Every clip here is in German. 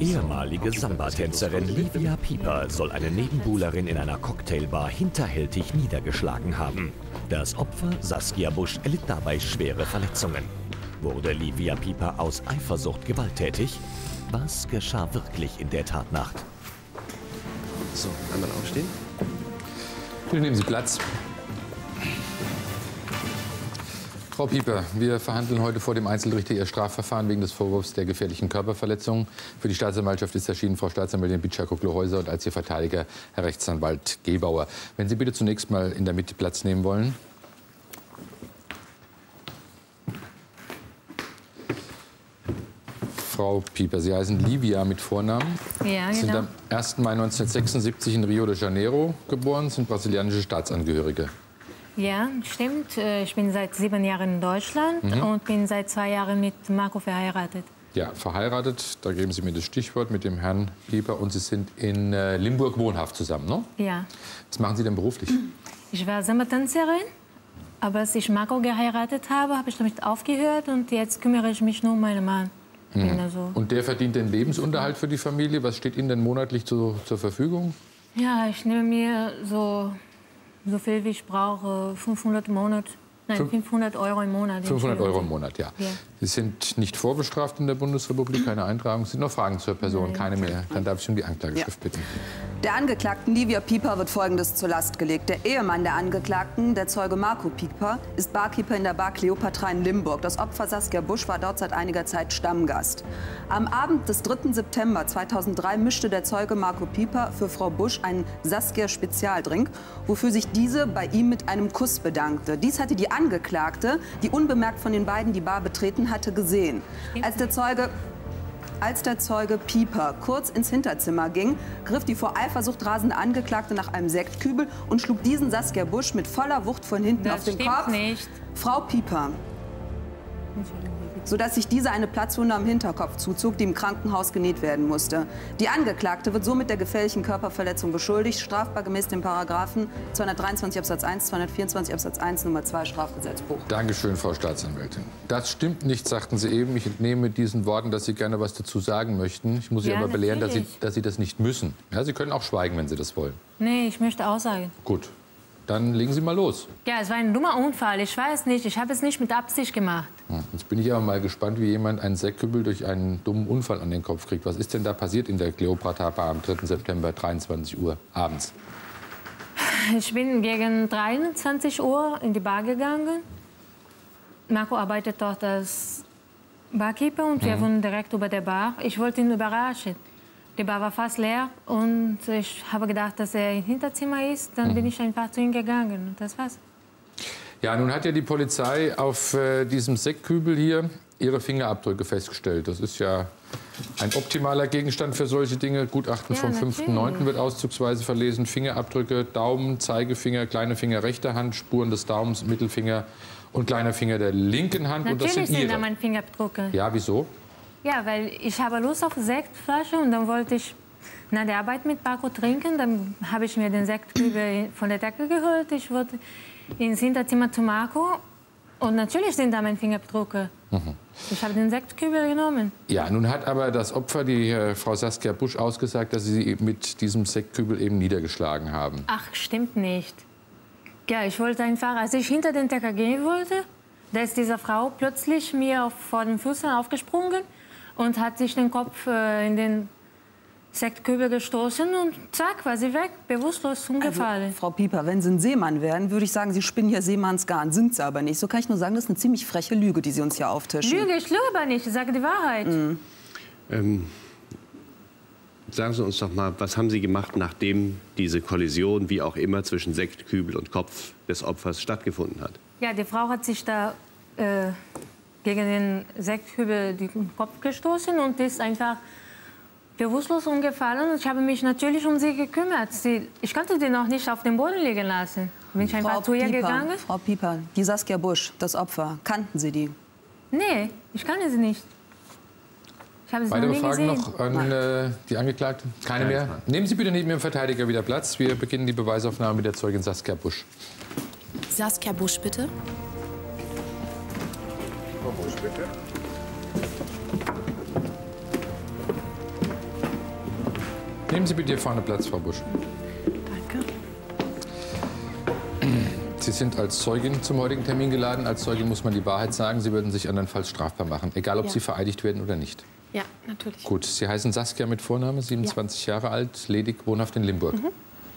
ehemalige Samba-Tänzerin Livia Pieper soll eine Nebenbuhlerin in einer Cocktailbar hinterhältig niedergeschlagen haben. Das Opfer, Saskia Busch, erlitt dabei schwere Verletzungen. Wurde Livia Pieper aus Eifersucht gewalttätig? Was geschah wirklich in der Tatnacht? So, einmal aufstehen. Bitte nehmen Sie Platz. Frau Pieper, wir verhandeln heute vor dem Einzelrichter Ihr Strafverfahren wegen des Vorwurfs der gefährlichen Körperverletzung. Für die Staatsanwaltschaft ist erschienen Frau Staatsanwältin Bichar Kucklohäuser und als Ihr Verteidiger Herr Rechtsanwalt Gebauer. Wenn Sie bitte zunächst mal in der Mitte Platz nehmen wollen. Frau Pieper, Sie heißen Livia mit Vornamen. Ja, genau. Sie sind am 1. Mai 1976 in Rio de Janeiro geboren, sind brasilianische Staatsangehörige. Ja, stimmt. Ich bin seit 7 Jahren in Deutschland und bin seit 2 Jahren mit Marco verheiratet. Ja, verheiratet, da geben Sie mir das Stichwort mit dem Herrn Pieper. Und Sie sind in Limburg wohnhaft zusammen, ne? Ja. Was machen Sie denn beruflich? Ich war Samba-Tänzerin, aber als ich Marco geheiratet habe, habe ich damit aufgehört und jetzt kümmere ich mich nur um meinen Mann. Also und der verdient den Lebensunterhalt für die Familie. Was steht Ihnen denn monatlich zur Verfügung? Ja, ich nehme mir so viel wie ich brauche, 500 Euro im Monat. 500 Euro im Monat, ja. Sie sind nicht vorbestraft in der Bundesrepublik, keine Eintragung, sind noch Fragen zur Person, keine mehr. Dann darf ich um die Anklageschrift bitten. Der Angeklagten Livia Pieper wird Folgendes zur Last gelegt. Der Ehemann der Angeklagten, der Zeuge Marco Pieper, ist Barkeeper in der Bar Cleopatra in Limburg. Das Opfer Saskia Busch war dort seit einiger Zeit Stammgast. Am Abend des 3. September 2003 mischte der Zeuge Marco Pieper für Frau Busch einen Saskia-Spezialdrink, wofür sich diese bei ihm mit einem Kuss bedankte. Dies hatte die Angeklagte, die unbemerkt von den beiden die Bar betreten hatte, gesehen. Als der Zeuge Pieper kurz ins Hinterzimmer ging, griff die vor Eifersucht rasende Angeklagte nach einem Sektkübel und schlug diesen Saskia Busch mit voller Wucht von hinten auf den Kopf. Frau Pieper, sodass sich diese eine Platzwunde am Hinterkopf zuzog, die im Krankenhaus genäht werden musste. Die Angeklagte wird somit der gefährlichen Körperverletzung beschuldigt, strafbar gemäß den Paragraphen 223 Absatz 1, 224 Absatz 1 Nummer 2 Strafgesetzbuch. Dankeschön, Frau Staatsanwältin. Das stimmt nicht, sagten Sie eben. Ich entnehme diesen Worten, dass Sie gerne was dazu sagen möchten. Ich muss Sie aber belehren, dass Sie das nicht müssen. Ja, Sie können auch schweigen, wenn Sie das wollen. Nee, ich möchte aussagen. Gut. Dann legen Sie mal los. Ja, es war ein dummer Unfall. Ich weiß nicht. Ich habe es nicht mit Absicht gemacht. Jetzt bin ich aber mal gespannt, wie jemand einen Sektkübel durch einen dummen Unfall an den Kopf kriegt. Was ist denn da passiert in der Cleopatra-Bar am 3. September, 23 Uhr abends? Ich bin gegen 23 Uhr in die Bar gegangen. Marco arbeitet dort als Barkeeper und wir wohnen direkt über der Bar. Ich wollte ihn überraschen. Die Bar war fast leer und ich habe gedacht, dass er im Hinterzimmer ist. Dann bin ich einfach zu ihm gegangen und das war's. Ja, nun hat ja die Polizei auf diesem Sektkübel hier ihre Fingerabdrücke festgestellt. Das ist ja ein optimaler Gegenstand für solche Dinge. Gutachten vom 5.9. wird auszugsweise verlesen. Fingerabdrücke, Daumen, Zeigefinger, kleine Finger rechter Hand, Spuren des Daumens, Mittelfinger und kleiner Finger der linken Hand. Natürlich und das sind da meine Fingerabdrücke. Ja, wieso? Ja, weil ich habe Lust auf Sektflasche und dann wollte ich nach der Arbeit mit Marco trinken. Dann habe ich mir den Sektkübel von der Decke geholt. Ich wollte ins Hinterzimmer zu Marco und natürlich sind da meine Fingerabdrücke. Ich habe den Sektkübel genommen. Ja, nun hat aber das Opfer, die Frau Saskia Busch, ausgesagt, dass Sie mit diesem Sektkübel eben niedergeschlagen haben. Ach, stimmt nicht. Ja, ich wollte einfach, als ich hinter den Decker gehen wollte, da ist diese Frau plötzlich mir vor den Füßen aufgesprungen und hat sich den Kopf in den Sektkübel gestoßen und zack, war sie weg, bewusstlos umgefallen. Also, Frau Pieper, wenn Sie ein Seemann wären, würde ich sagen, Sie spinnen hier Seemannsgarn, sind Sie aber nicht. So kann ich nur sagen, das ist eine ziemlich freche Lüge, die Sie uns hier auftischen. Lüge, ich lüge aber nicht, ich sage die Wahrheit. Sagen Sie uns doch mal, was haben Sie gemacht, nachdem diese Kollision, wie auch immer, zwischen Sektkübel und Kopf des Opfers stattgefunden hat? Ja, die Frau hat sich da gegen den Sektkübel den Kopf gestoßen und ist einfach bewusstlos umgefallen und ich habe mich natürlich um sie gekümmert. Ich konnte sie noch nicht auf dem Boden liegen lassen. Bin ich einfach zu ihr gegangen. Frau Pieper, die Saskia Busch, das Opfer, kannten Sie die? Nee, ich kannte sie nicht. Ich habe sie noch nie gesehen. Weitere Fragen noch an die Angeklagten? Keine mehr? Nehmen Sie bitte neben Ihrem Verteidiger wieder Platz. Wir beginnen die Beweisaufnahme mit der Zeugin Saskia Busch. Saskia Busch, bitte. Frau Busch, bitte. Nehmen Sie bitte hier vorne Platz, Frau Busch. Danke. Sie sind als Zeugin zum heutigen Termin geladen. Als Zeugin muss man die Wahrheit sagen. Sie würden sich andernfalls strafbar machen, egal ob Sie vereidigt werden oder nicht. Ja, natürlich. Gut, Sie heißen Saskia mit Vorname, 27 Jahre alt, ledig, wohnhaft in Limburg. Mhm.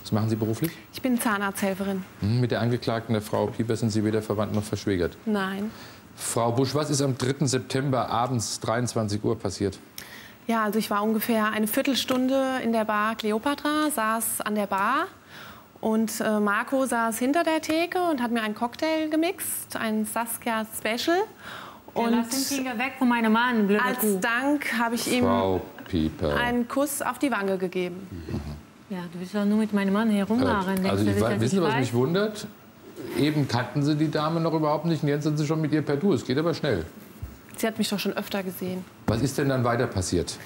Was machen Sie beruflich? Ich bin Zahnarzthelferin. Mit der Angeklagten, der Frau Pieper, sind Sie weder verwandt noch verschwägert? Nein. Frau Busch, was ist am 3. September abends 23 Uhr passiert? Ja, also ich war ungefähr eine Viertelstunde in der Bar Cleopatra, saß an der Bar. Und Marco saß hinter der Theke und hat mir einen Cocktail gemixt, ein Saskia Special. Und ja, lass den Finger weg von meinem Mann, blöde Kuh. Als Dank habe ich ihm einen Kuss auf die Wange gegeben. Mhm. Ja, du willst doch nur mit meinem Mann herumfahren. Also wissen Sie, was mich wundert? Eben kannten Sie die Dame noch überhaupt nicht und jetzt sind Sie schon mit ihr per Du. Es geht aber schnell. Sie hat mich doch schon öfter gesehen. Was ist denn dann weiter passiert?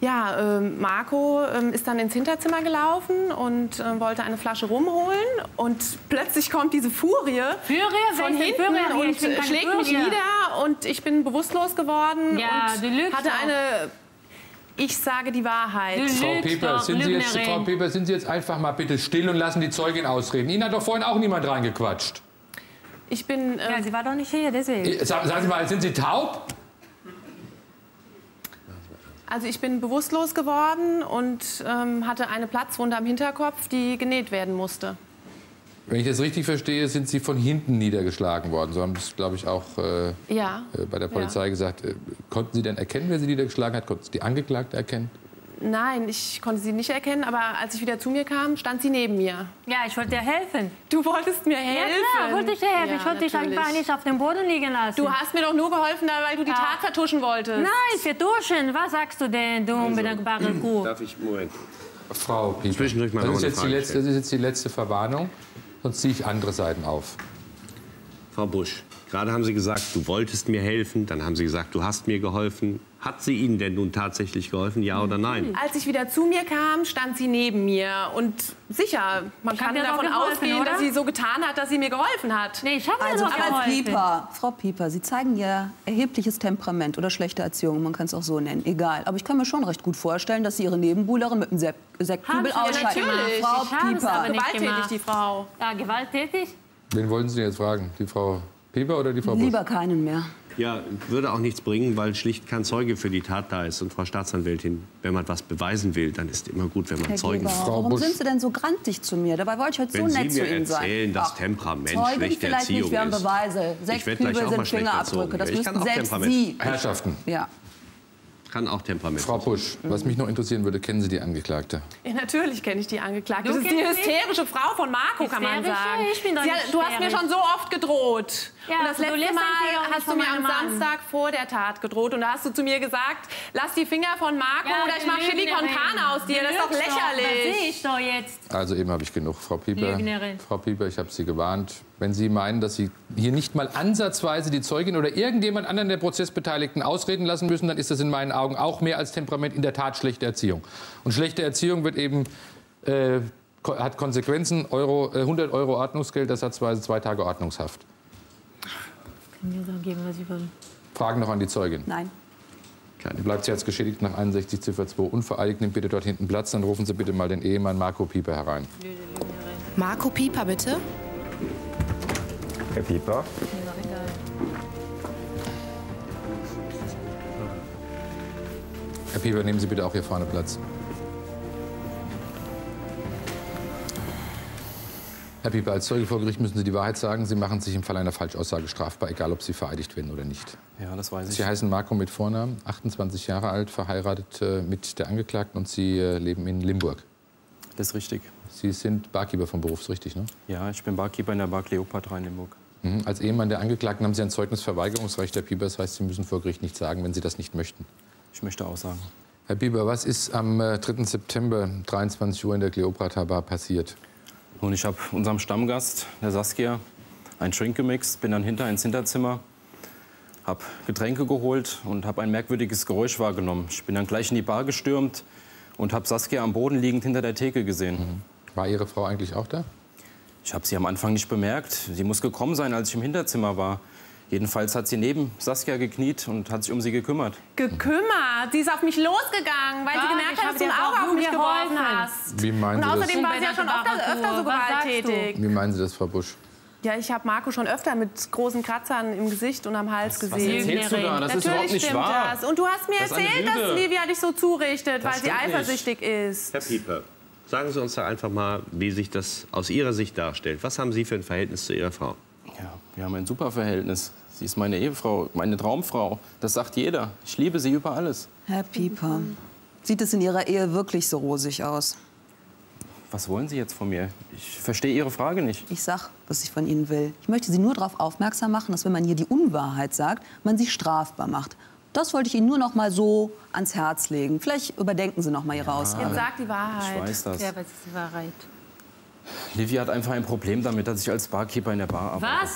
Ja, Marco ist dann ins Hinterzimmer gelaufen und wollte eine Flasche rumholen. Und plötzlich kommt diese Furie von hinten und schlägt mich nieder. Und ich bin bewusstlos geworden und hatte eine... Ich sage die Wahrheit. Frau Pieper, sind Sie jetzt einfach mal bitte still und lassen die Zeugin ausreden? Ihnen hat doch vorhin auch niemand reingequatscht. Ich bin... ja, sie war doch nicht hier, deswegen. Sagen Sie mal, sind Sie taub? Also ich bin bewusstlos geworden und hatte eine Platzwunde am Hinterkopf, die genäht werden musste. Wenn ich das richtig verstehe, sind Sie von hinten niedergeschlagen worden. So haben das, glaube ich, auch bei der Polizei gesagt. Konnten Sie denn erkennen, wer Sie niedergeschlagen hat? Konnten Sie die Angeklagte erkennen? Nein, ich konnte sie nicht erkennen, aber als ich wieder zu mir kam, stand sie neben mir. Ja, ich wollte dir helfen. Du wolltest mir helfen? Ja, klar, wollte ich dir helfen. Ja, ich wollte dich einfach nicht auf dem Boden liegen lassen. Du hast mir doch nur geholfen, weil du die Tat vertuschen wolltest. Nein, vertuschen? Was sagst du denn, du unbedankbare Kuh? Darf ich, Moment. Frau Pieper, das ist jetzt die letzte Verwarnung, sonst ziehe ich andere Seiten auf. Frau Busch, gerade haben Sie gesagt, du wolltest mir helfen, dann haben Sie gesagt, du hast mir geholfen. Hat sie Ihnen denn nun tatsächlich geholfen, ja oder nein? Als ich wieder zu mir kam, stand sie neben mir. Und sicher, man kann ja davon ausgehen, dass sie so getan hat, dass sie mir geholfen hat. Nee, ich habe also, Frau Pieper, Sie zeigen ja erhebliches Temperament oder schlechte Erziehung, man kann es auch so nennen, egal. Aber ich kann mir schon recht gut vorstellen, dass Sie Ihre Nebenbuhlerin mit einem Sektkübel ausschalten. Natürlich, Frau Pieper. Gewalttätig, die Frau. Ja, gewalttätig? Wen wollen Sie jetzt fragen, die Frau Pieper oder die Frau Busch? Lieber keinen mehr. Ja, würde auch nichts bringen, weil schlicht kein Zeuge für die Tat da ist. Und Frau Staatsanwältin, wenn man was beweisen will, dann ist es immer gut, wenn man Zeugen braucht. Warum sind Sie denn so grantig zu mir? Dabei wollte ich heute so nett zu Ihnen sein. Wenn Sie mir erzählen, dass Temperament schlechte Erziehung ist. Zeugen vielleicht nicht, wir haben Beweise. Sektkübel sind Fingerabdrücke. Das müssen selbst Sie. Herrschaften. Ja. Kann auch Temperament. Frau Busch, was mich noch interessieren würde, kennen Sie die Angeklagte? Ja, natürlich kenne ich die Angeklagte. Das ist die hysterische Frau von Marco, kann man sagen. Ich bin doch nicht hysterisch. Du hast mir schon so oft gedroht. Ja, und das letzte Mal hast du mir am Samstag vor der Tat gedroht. Und da hast du zu mir gesagt, lass die Finger von Marco oder ich mache Chili con Carne aus dir. Das ist doch lächerlich. Das sehe ich doch jetzt. Also eben habe ich genug, Frau Pieper. Frau Pieper, ich habe Sie gewarnt. Wenn Sie meinen, dass Sie hier nicht mal ansatzweise die Zeugin oder irgendjemand anderen der Prozessbeteiligten ausreden lassen müssen, dann ist das in meinen Augen auch mehr als Temperament, in der Tat schlechte Erziehung. Und schlechte Erziehung wird eben, hat Konsequenzen, 100 € Ordnungsgeld, ersatzweise 2 Tage Ordnungshaft. Können mir sagen, was Sie wollen. Fragen noch an die Zeugin? Nein. Bleibt Sie als geschädigt nach 61 Ziffer 2 unvereidigt, nimmt bitte dort hinten Platz, dann rufen Sie bitte mal den Ehemann Marco Pieper herein. Marco Pieper, bitte. Herr Pieper. Herr Pieper, nehmen Sie bitte auch hier vorne Platz. Herr Pieper, als Zeuge vor Gericht müssen Sie die Wahrheit sagen. Sie machen sich im Fall einer Falschaussage strafbar, egal ob Sie vereidigt werden oder nicht. Ja, das weiß ich. Sie heißen Marco mit Vornamen, 28 Jahre alt, verheiratet mit der Angeklagten und Sie leben in Limburg. Das ist richtig. Sie sind Barkeeper vom Beruf, richtig, ne? Ja, ich bin Barkeeper in der Bar Cleopatra in Limburg. Mhm. Als Ehemann der Angeklagten haben Sie ein Zeugnisverweigerungsrecht, Herr Pieper. Das heißt, Sie müssen vor Gericht nichts sagen, wenn Sie das nicht möchten. Ich möchte aussagen. Herr Pieper, was ist am 3. September 23 Uhr in der Cleopatra Bar passiert? Nun, ich habe unserem Stammgast, der Saskia, einen Drink gemixt, bin dann hinter ins Hinterzimmer, habe Getränke geholt und habe ein merkwürdiges Geräusch wahrgenommen. Ich bin dann gleich in die Bar gestürmt und habe Saskia am Boden liegend hinter der Theke gesehen. Mhm. War Ihre Frau eigentlich auch da? Ich habe sie am Anfang nicht bemerkt. Sie muss gekommen sein, als ich im Hinterzimmer war. Jedenfalls hat sie neben Saskia gekniet und hat sich um sie gekümmert. Gekümmert? Sie ist auf mich losgegangen, weil sie gemerkt hat, dass du ein Auge auf mich geworfen hast. Wie meinen Sie das? Und außerdem war sie ja schon öfter so gewalttätig. Wie meinen Sie das, Frau Busch? Ja, ich habe Marco schon öfter mit großen Kratzern im Gesicht und am Hals gesehen. Was erzählst du da? Das ist überhaupt nicht wahr. Und du hast mir erzählt, dass Livia dich so zurichtet, weil sie eifersüchtig ist. Herr Pieper, sagen Sie uns da einfach mal, wie sich das aus Ihrer Sicht darstellt. Was haben Sie für ein Verhältnis zu Ihrer Frau? Ja, wir haben ein super Verhältnis. Sie ist meine Ehefrau, meine Traumfrau. Das sagt jeder. Ich liebe sie über alles. Herr Pieper, sieht es in Ihrer Ehe wirklich so rosig aus? Was wollen Sie jetzt von mir? Ich verstehe Ihre Frage nicht. Ich sag, was ich von Ihnen will. Ich möchte Sie nur darauf aufmerksam machen, dass wenn man hier die Unwahrheit sagt, man sie strafbar macht. Das wollte ich Ihnen nur noch mal so ans Herz legen. Vielleicht überdenken Sie noch mal Ihre Aussage. Jetzt sag die Wahrheit. Ich weiß das. Ja, was ist die Wahrheit? Livia hat einfach ein Problem damit, dass ich als Barkeeper in der Bar arbeite. Was?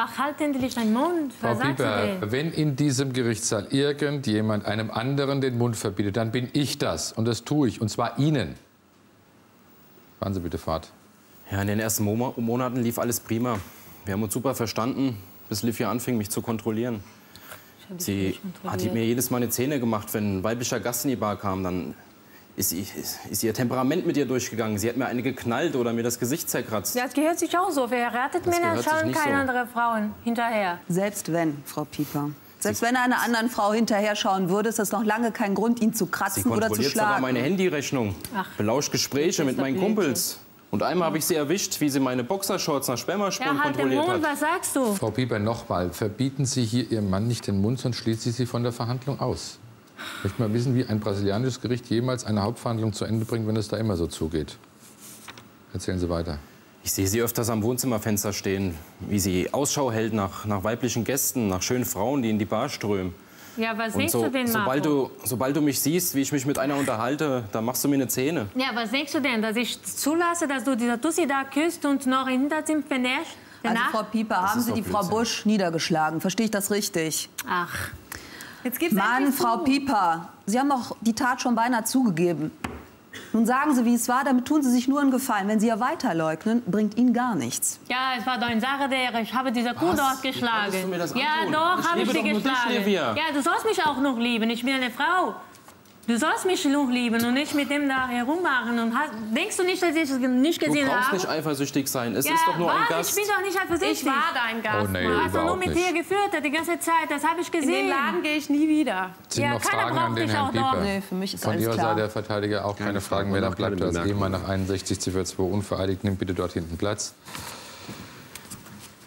Ach, halt endlich deinen Mund. Frau Pieper, wenn in diesem Gerichtssaal irgendjemand einem anderen den Mund verbietet, dann bin ich das. Und das tue ich. Und zwar Ihnen. Fahren Sie bitte fort. Ja, in den ersten Monaten lief alles prima. Wir haben uns super verstanden, bis Livia anfing, mich zu kontrollieren. Sie hat mir jedes Mal eine Szene gemacht. Wenn ein weiblicher Gast in die Bar kam, dann ist ihr Temperament mit ihr durchgegangen. Sie hat mir eine geknallt oder mir das Gesicht zerkratzt. Das gehört sich auch so. Verheiratet Männer schauen keine anderen Frauen hinterher. Selbst wenn, Frau Pieper. Selbst wenn er einer anderen Frau hinterher schauen würde, ist das noch lange kein Grund, ihn zu kratzen oder zu schlagen. Sie kontrolliert sogar meine Handyrechnung, belauscht Gespräche mit meinen Kumpels. Und einmal habe ich sie erwischt, wie sie meine Boxershorts nach Spermaspuren kontrolliert hat. Was sagst du? Frau Pieper, nochmal, verbieten Sie hier Ihrem Mann nicht den Mund, sonst schließt sie von der Verhandlung aus. Ich möchte mal wissen, wie ein brasilianisches Gericht jemals eine Hauptverhandlung zu Ende bringt, wenn es da immer so zugeht. Erzählen Sie weiter. Ich sehe sie öfters am Wohnzimmerfenster stehen, wie sie Ausschau hält nach weiblichen Gästen, nach schönen Frauen, die in die Bar strömen. Ja, was denkst du denn, Marco? Sobald du mich siehst, wie ich mich mit einer unterhalte, dann machst du mir eine Szene. Ja, was denkst du denn, dass ich zulasse, dass du dieser Tussi da küsst und noch hinterziehen vernervst? Also, Frau Pieper, haben Sie die Frau Busch niedergeschlagen? Verstehe ich das richtig? Ach, jetzt gibt's Mann, Frau Pieper, Sie haben auch die Tat schon beinahe zugegeben. Nun sagen Sie, wie es war, damit tun Sie sich nur einen Gefallen. Wenn Sie ja weiterleugnen, bringt Ihnen gar nichts. Ja, es war doch eine Sache der, ich habe diese Kuh dort geschlagen. Ja, doch, habe ich sie geschlagen. Ja, du sollst mich auch noch lieben, ich bin eine Frau. Du sollst mich noch lieben und nicht mit dem da herummachen. Und denkst du nicht, dass ich es nicht gesehen habe? Du brauchst nicht eifersüchtig sein, es ist doch nur ein Gast. Ich bin doch nicht eifersüchtig. Ich war dein Gast. Oh, nee, du hast doch nur mit dir geführt, die ganze Zeit, das habe ich gesehen. In den Laden gehe ich nie wieder. Ja, keiner braucht dich auch dort. Nee, für mich ist alles klar. Von Ihrer Seite der Verteidiger auch keine Fragen mehr. Dann bleibt das Ehemann nach 61 Ziffer 2 unvereidigt. Nimmt bitte dort hinten Platz.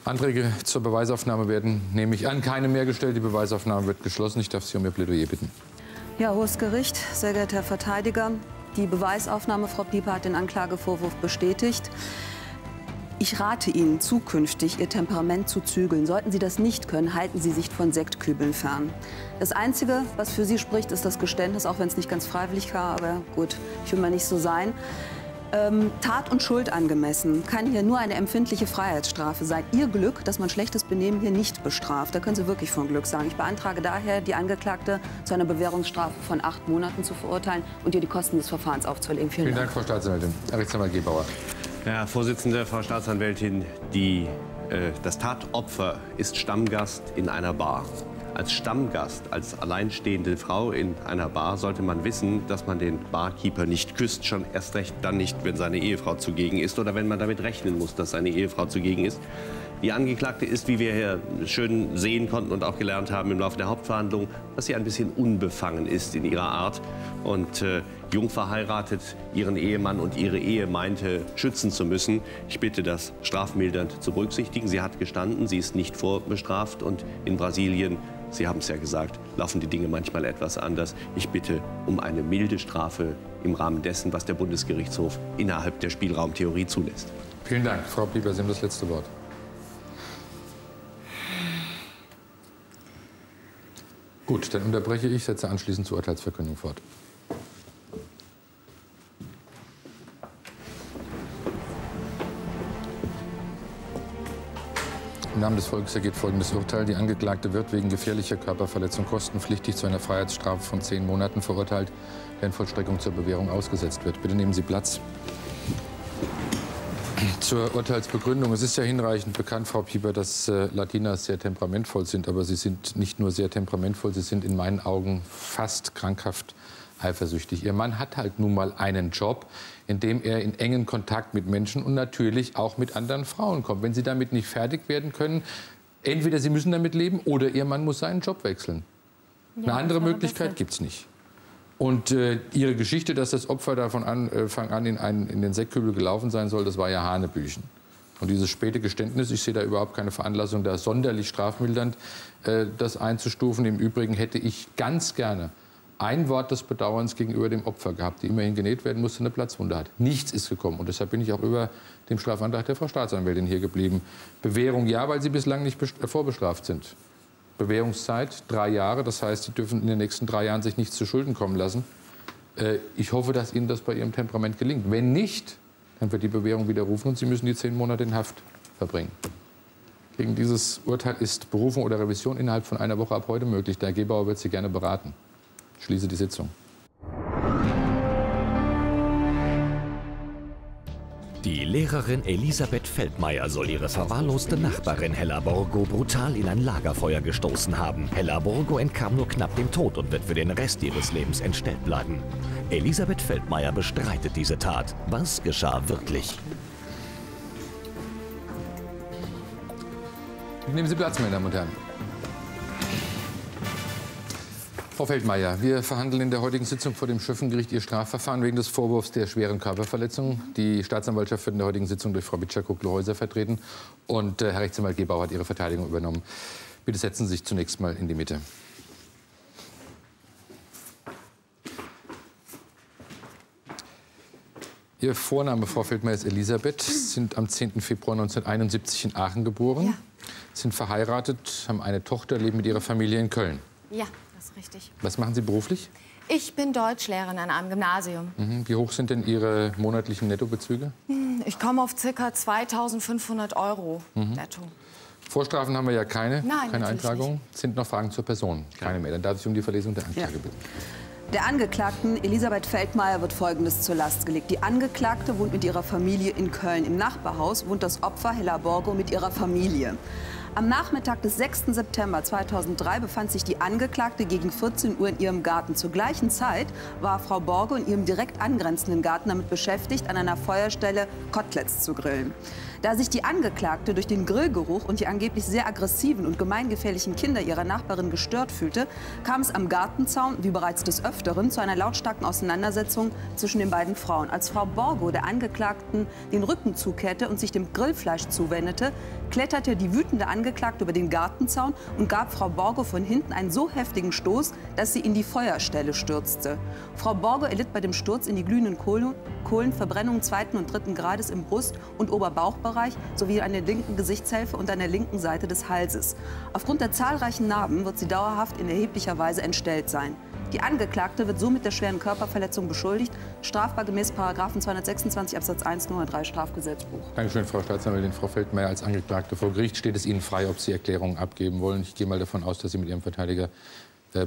Anträge zur Beweisaufnahme werden, nehme ich an, keine mehr gestellt. Die Beweisaufnahme wird geschlossen. Ich darf Sie um Ihr Plädoyer bitten. Ja, Hohes Gericht, sehr geehrter Herr Verteidiger, die Beweisaufnahme, Frau Pieper hat den Anklagevorwurf bestätigt. Ich rate Ihnen zukünftig, Ihr Temperament zu zügeln. Sollten Sie das nicht können, halten Sie sich von Sektkübeln fern. Das Einzige, was für Sie spricht, ist das Geständnis, auch wenn es nicht ganz freiwillig war, aber gut, ich will mal nicht so sein. Tat und Schuld angemessen kann hier nur eine empfindliche Freiheitsstrafe sein. Ihr Glück, dass man schlechtes Benehmen hier nicht bestraft. Da können Sie wirklich von Glück sagen. Ich beantrage daher, die Angeklagte zu einer Bewährungsstrafe von 8 Monaten zu verurteilen und ihr die Kosten des Verfahrens aufzuerlegen. Vielen Dank, Frau Staatsanwältin. Rechtsanwalt Gebauer. Herr Vorsitzender, Frau Staatsanwältin, das Tatopfer ist Stammgast in einer Bar. Als Stammgast, als alleinstehende Frau in einer Bar sollte man wissen, dass man den Barkeeper nicht küsst. Schon erst recht dann nicht, wenn seine Ehefrau zugegen ist oder wenn man damit rechnen muss, dass seine Ehefrau zugegen ist. Die Angeklagte ist, wie wir hier schön sehen konnten und auch gelernt haben im Laufe der Hauptverhandlung, dass sie ein bisschen unbefangen ist in ihrer Art und jung verheiratet ihren Ehemann und ihre Ehe meinte, schützen zu müssen. Ich bitte, das strafmildernd zu berücksichtigen. Sie hat gestanden, sie ist nicht vorbestraft und in Brasilien, Sie haben es ja gesagt, laufen die Dinge manchmal etwas anders. Ich bitte um eine milde Strafe im Rahmen dessen, was der Bundesgerichtshof innerhalb der Spielraumtheorie zulässt. Vielen Dank. Frau Pieper, Sie haben das letzte Wort. Gut, dann unterbreche ich, setze anschließend zur Urteilsverkündung fort. Im Namen des Volkes ergeht folgendes Urteil. Die Angeklagte wird wegen gefährlicher Körperverletzung kostenpflichtig zu einer Freiheitsstrafe von 10 Monaten verurteilt, deren Vollstreckung zur Bewährung ausgesetzt wird. Bitte nehmen Sie Platz. Zur Urteilsbegründung. Es ist ja hinreichend bekannt, Frau Pieper, dass Latinas sehr temperamentvoll sind. Aber sie sind nicht nur sehr temperamentvoll, sie sind in meinen Augen fast krankhaft eifersüchtig. Ihr Mann hat halt nun mal einen Job, in dem er in engen Kontakt mit Menschen und natürlich auch mit anderen Frauen kommt. Wenn sie damit nicht fertig werden können, entweder sie müssen damit leben oder ihr Mann muss seinen Job wechseln. Ja, eine andere Möglichkeit gibt es nicht. Und ihre Geschichte, dass das Opfer da von Anfang an in den Sektkübel gelaufen sein soll, das war ja hanebüchen. Und dieses späte Geständnis, ich sehe da überhaupt keine Veranlassung, da sonderlich strafmildernd das einzustufen. Im Übrigen hätte ich ganz gerne ein Wort des Bedauerns gegenüber dem Opfer gehabt, die immerhin genäht werden musste, eine Platzwunde hat. Nichts ist gekommen. Und deshalb bin ich auch über dem Strafantrag der Frau Staatsanwältin hier geblieben. Bewährung ja, weil sie bislang nicht vorbestraft sind. Bewährungszeit 3 Jahre. Das heißt, Sie dürfen in den nächsten 3 Jahren sich nichts zu Schulden kommen lassen. Ich hoffe, dass Ihnen das bei Ihrem Temperament gelingt. Wenn nicht, dann wird die Bewährung widerrufen und Sie müssen die 10 Monate in Haft verbringen. Gegen dieses Urteil ist Berufung oder Revision innerhalb von 1 Woche ab heute möglich. Der Gebauer wird Sie gerne beraten. Ich schließe die Sitzung. Die Lehrerin Elisabeth Feldmeier soll ihre verwahrloste Nachbarin Hella Borgo brutal in ein Lagerfeuer gestoßen haben. Hella Borgo entkam nur knapp dem Tod und wird für den Rest ihres Lebens entstellt bleiben. Elisabeth Feldmeier bestreitet diese Tat. Was geschah wirklich? Nehmen Sie Platz, meine Damen und Herren. Frau Feldmeier, wir verhandeln in der heutigen Sitzung vor dem Schöffengericht Ihr Strafverfahren wegen des Vorwurfs der schweren Körperverletzung. Die Staatsanwaltschaft wird in der heutigen Sitzung durch Frau Bichar Kucklohäuser vertreten. Und Herr Rechtsanwalt Gebauer hat Ihre Verteidigung übernommen. Bitte setzen Sie sich zunächst mal in die Mitte. Ihr Vorname, Frau Feldmeier, ist Elisabeth. Sie sind am 10. Februar 1971 in Aachen geboren. Ja. Sind verheiratet, haben eine Tochter, leben mit ihrer Familie in Köln. Ja. Richtig. Was machen Sie beruflich? Ich bin Deutschlehrerin an einem Gymnasium. Mhm. Wie hoch sind denn Ihre monatlichen Nettobezüge? Ich komme auf ca. 2.500 Euro netto. Vorstrafen haben wir ja keine. Nein, keine Eintragung. Nicht. Sind noch Fragen zur Person? Keine mehr. Dann darf ich um die Verlesung der Anklage bitten. Der Angeklagten Elisabeth Feldmeier wird Folgendes zur Last gelegt. Die Angeklagte wohnt mit ihrer Familie in Köln. Im Nachbarhaus wohnt das Opfer Hella Borgo mit ihrer Familie. Am Nachmittag des 6. September 2003 befand sich die Angeklagte gegen 14 Uhr in ihrem Garten. Zur gleichen Zeit war Frau Borgo in ihrem direkt angrenzenden Garten damit beschäftigt, an einer Feuerstelle Koteletts zu grillen. Da sich die Angeklagte durch den Grillgeruch und die angeblich sehr aggressiven und gemeingefährlichen Kinder ihrer Nachbarin gestört fühlte, kam es am Gartenzaun, wie bereits des Öfteren, zu einer lautstarken Auseinandersetzung zwischen den beiden Frauen. Als Frau Borgo der Angeklagten den Rücken zukehrte und sich dem Grillfleisch zuwendete, kletterte die wütende Angeklagte über den Gartenzaun und gab Frau Borgo von hinten einen so heftigen Stoß, dass sie in die Feuerstelle stürzte. Frau Borgo erlitt bei dem Sturz in die glühenden Kohlen Verbrennungen 2. und 3. Grades im Brust- und Oberbereich sowie an der linken Gesichtshälfte und an der linken Seite des Halses. Aufgrund der zahlreichen Narben wird sie dauerhaft in erheblicher Weise entstellt sein. Die Angeklagte wird somit der schweren Körperverletzung beschuldigt, strafbar gemäß § 226 Absatz 1 Nr. 3 Strafgesetzbuch. Dankeschön, Frau Staatsanwältin. Frau Feldmeier, als Angeklagte vor Gericht steht es Ihnen frei, ob Sie Erklärungen abgeben wollen. Ich gehe mal davon aus, dass Sie mit Ihrem Verteidiger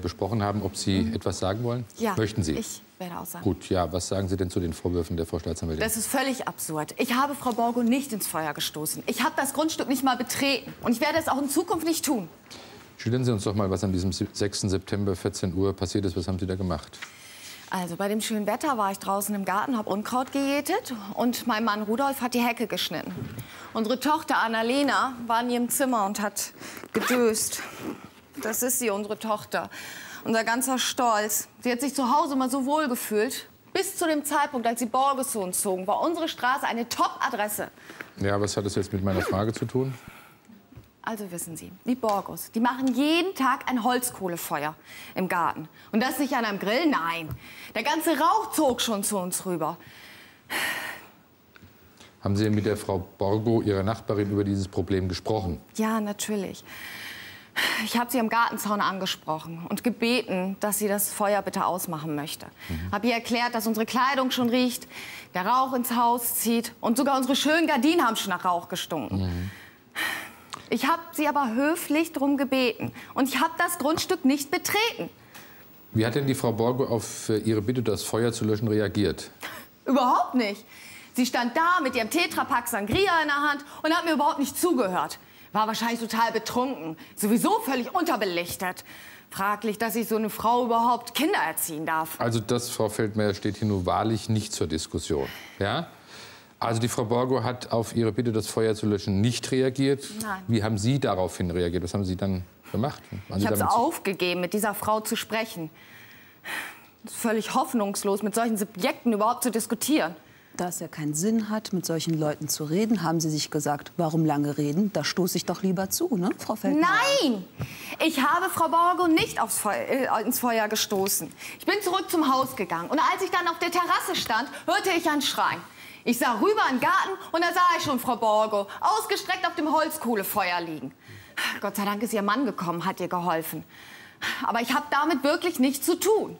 besprochen haben, ob Sie etwas sagen wollen. Ja, möchten Sie? Ich werde auch sagen. Gut, ja. Was sagen Sie denn zu den Vorwürfen der Frau Staatsanwältin? Das ist völlig absurd. Ich habe Frau Borgo nicht ins Feuer gestoßen. Ich habe das Grundstück nicht mal betreten. Und ich werde es auch in Zukunft nicht tun. Schildern Sie uns doch mal, was an diesem 6. September 14 Uhr passiert ist. Was haben Sie da gemacht? Also bei dem schönen Wetter war ich draußen im Garten, habe Unkraut gejätet und mein Mann Rudolf hat die Hecke geschnitten. Unsere Tochter Annalena war in ihrem Zimmer und hat gedöst. Das ist sie, unsere Tochter. Unser ganzer Stolz. Sie hat sich zu Hause immer so wohl gefühlt. Bis zu dem Zeitpunkt, als sie Borges zu uns zogen, war unsere Straße eine Top-Adresse. Ja, was hat das jetzt mit meiner Frage zu tun? Also wissen Sie, die Borgos, die machen jeden Tag ein Holzkohlefeuer im Garten. Und das nicht an einem Grill, nein. Der ganze Rauch zog schon zu uns rüber. Haben Sie mit der Frau Borgo, Ihrer Nachbarin, über dieses Problem gesprochen? Ja, natürlich. Ich habe sie am Gartenzaun angesprochen und gebeten, dass sie das Feuer bitte ausmachen möchte. Habe ihr erklärt, dass unsere Kleidung schon riecht, der Rauch ins Haus zieht und sogar unsere schönen Gardinen haben schon nach Rauch gestunken. Ich habe sie aber höflich darum gebeten und ich habe das Grundstück nicht betreten. Wie hat denn die Frau Borgo auf Ihre Bitte, das Feuer zu löschen, reagiert? Überhaupt nicht. Sie stand da mit ihrem Tetrapack Sangria in der Hand und hat mir überhaupt nicht zugehört. War wahrscheinlich total betrunken, sowieso völlig unterbelichtet. Fraglich, dass ich so eine Frau überhaupt Kinder erziehen darf. Also das, Frau Feldmeier, steht hier nur wahrlich nicht zur Diskussion. Ja? Also die Frau Borgo hat auf Ihre Bitte, das Feuer zu löschen, nicht reagiert. Nein. Wie haben Sie daraufhin reagiert? Was haben Sie dann gemacht? Ich habe es aufgegeben, mit dieser Frau zu sprechen. Es ist völlig hoffnungslos, mit solchen Subjekten überhaupt zu diskutieren. Da es ja keinen Sinn hat, mit solchen Leuten zu reden, haben Sie sich gesagt, warum lange reden? Da stoße ich doch lieber zu, ne, Frau Feldmeier? Nein! Ich habe Frau Borgo nicht aufs ins Feuer gestoßen. Ich bin zurück zum Haus gegangen. Und als ich dann auf der Terrasse stand, hörte ich einen Schrei. Ich sah rüber in den Garten und da sah ich schon Frau Borgo ausgestreckt auf dem Holzkohlefeuer liegen. Gott sei Dank ist ihr Mann gekommen, hat ihr geholfen. Aber ich habe damit wirklich nichts zu tun.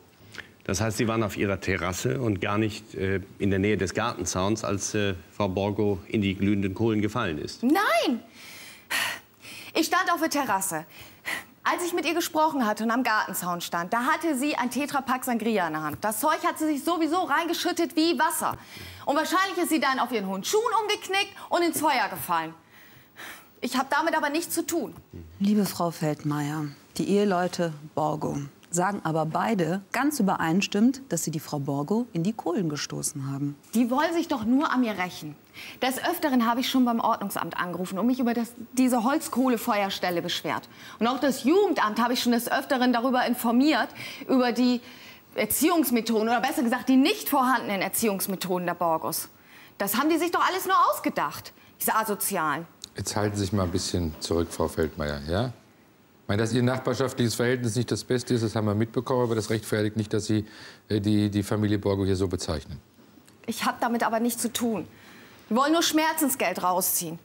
Das heißt, Sie waren auf Ihrer Terrasse und gar nicht in der Nähe des Gartenzauns, als Frau Borgo in die glühenden Kohlen gefallen ist? Nein! Ich stand auf der Terrasse. Als ich mit ihr gesprochen hatte und am Gartenzaun stand, da hatte sie ein Tetrapack Sangria in der Hand. Das Zeug hat sie sich sowieso reingeschüttet wie Wasser. Und wahrscheinlich ist sie dann auf ihren hohen Schuhen umgeknickt und ins Feuer gefallen. Ich habe damit aber nichts zu tun. Liebe Frau Feldmeier, die Eheleute Borgo sagen aber beide ganz übereinstimmend, dass sie die Frau Borgo in die Kohlen gestoßen haben. Die wollen sich doch nur an mir rächen. Des Öfteren habe ich schon beim Ordnungsamt angerufen und mich über diese Holzkohlefeuerstelle beschwert. Und auch das Jugendamt habe ich schon des Öfteren darüber informiert, über die Erziehungsmethoden, oder besser gesagt, die nicht vorhandenen Erziehungsmethoden der Borgos. Das haben die sich doch alles nur ausgedacht, diese Asozialen. Jetzt halten Sie sich mal ein bisschen zurück, Frau Feldmeier, ja? Ich meine, dass Ihr nachbarschaftliches Verhältnis nicht das Beste ist, das haben wir mitbekommen, aber das rechtfertigt nicht, dass Sie die Familie Borgo hier so bezeichnen. Ich habe damit aber nichts zu tun. Wir wollen nur Schmerzensgeld rausziehen.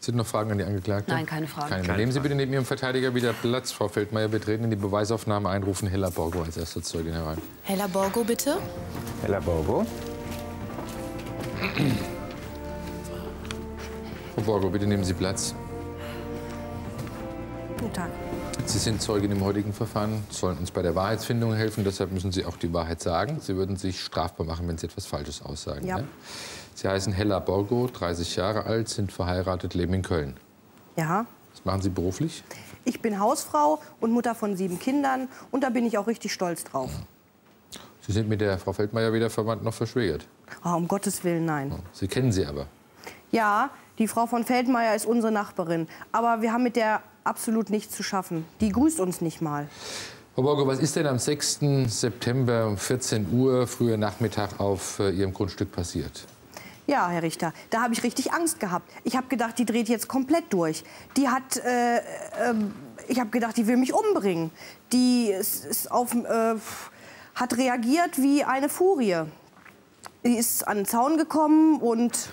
Sind noch Fragen an die Angeklagte? Nein, keine Fragen. Nehmen Sie bitte neben Ihrem Verteidiger wieder Platz, Frau Feldmeier. Wir treten in die Beweisaufnahme ein, rufen Hella Borgo als erste Zeugin herein. Hella Borgo, bitte. Hella Borgo. Frau Borgo, bitte nehmen Sie Platz. Guten Tag. Sie sind Zeugin im heutigen Verfahren, sollen uns bei der Wahrheitsfindung helfen. Deshalb müssen Sie auch die Wahrheit sagen. Sie würden sich strafbar machen, wenn Sie etwas Falsches aussagen. Ja. Ne? Sie heißen Hella Borgo, 30 Jahre alt, sind verheiratet, leben in Köln. Ja. Was machen Sie beruflich? Ich bin Hausfrau und Mutter von 7 Kindern. Und da bin ich auch richtig stolz drauf. Ja. Sie sind mit der Frau Feldmeier weder verwandt noch verschwägert? Oh, um Gottes Willen, nein. Sie kennen sie aber? Ja, die Frau von Feldmeier ist unsere Nachbarin. Aber wir haben mit der absolut nichts zu schaffen. Die grüßt uns nicht mal. Frau Borgo, was ist denn am 6. September um 14 Uhr früher Nachmittag auf Ihrem Grundstück passiert? Ja, Herr Richter, da habe ich richtig Angst gehabt. Ich habe gedacht, die dreht jetzt komplett durch. Die hat, ich habe gedacht, die will mich umbringen. Die ist auf, hat reagiert wie eine Furie. Die ist an den Zaun gekommen und